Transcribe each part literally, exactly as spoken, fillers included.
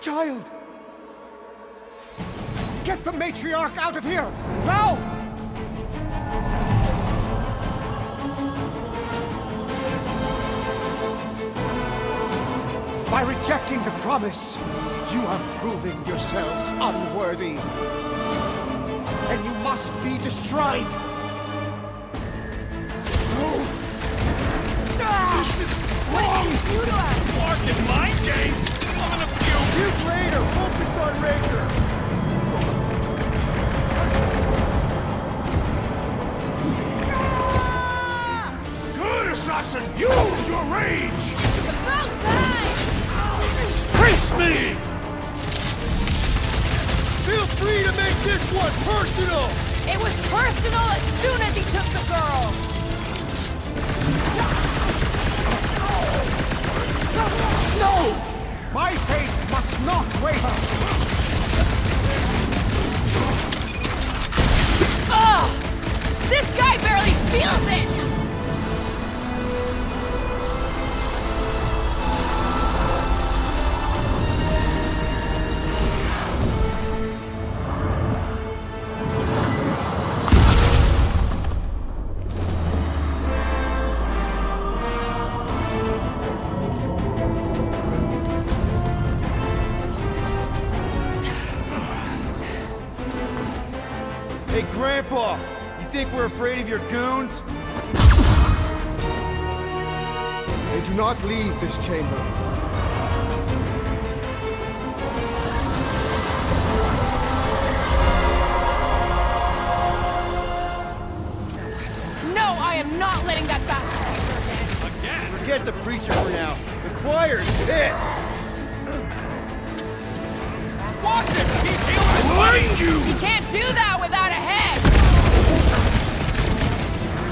child! Get the Matriarch out of here! Now! By rejecting the promise, you have proven yourselves unworthy. And you must be destroyed! No! Ah! This is wrong! What did you do to us? Mark in my games! I'm gonna kill you! Raider! Focus on Raider! Assassin, use your rage! It's about time! Face me! Feel free to make this one personal! It was personal as soon as he took the girl! No! My faith must not waver! Oh! This guy barely feels it! Hey, Grandpa! You think we're afraid of your goons? They do not leave this chamber. No, I am not letting that bastard take her again! Again? Forget the preacher for now. The choir's pissed! Watch it! He's healing his you! He can't do that without a head!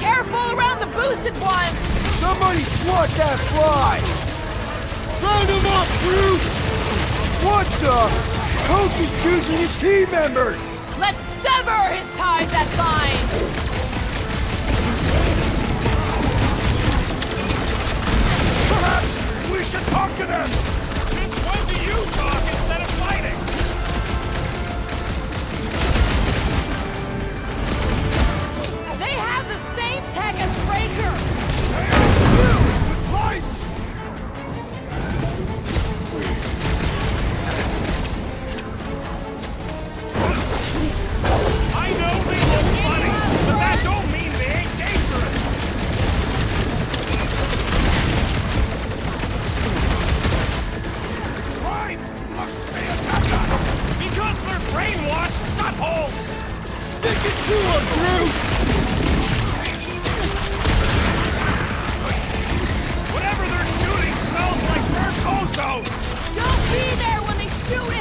Careful around the boosted ones! Somebody swat that fly! Round him up, brute! What the? Coach is choosing his team members! Let's sever his ties that bind! Perhaps we should talk to them! Since when do you talk instead of fighting? Tech as Raker! They are filled with light! I know they look funny, but that don't mean they ain't dangerous! Why must they attack us? Because they're brainwashed snutholes! Stick it to them, Groot! Don't be there when they shoot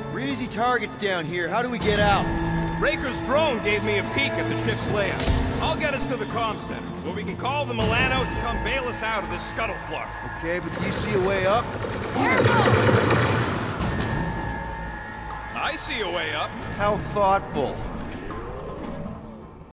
it! We're easy targets down here. How do we get out? Raker's drone gave me a peek at the ship's layout. I'll get us to the comm center, where we can call the Milano to come bail us out of this scuttle flark. Okay, but do you see a way up? Careful! I see a way up. How thoughtful.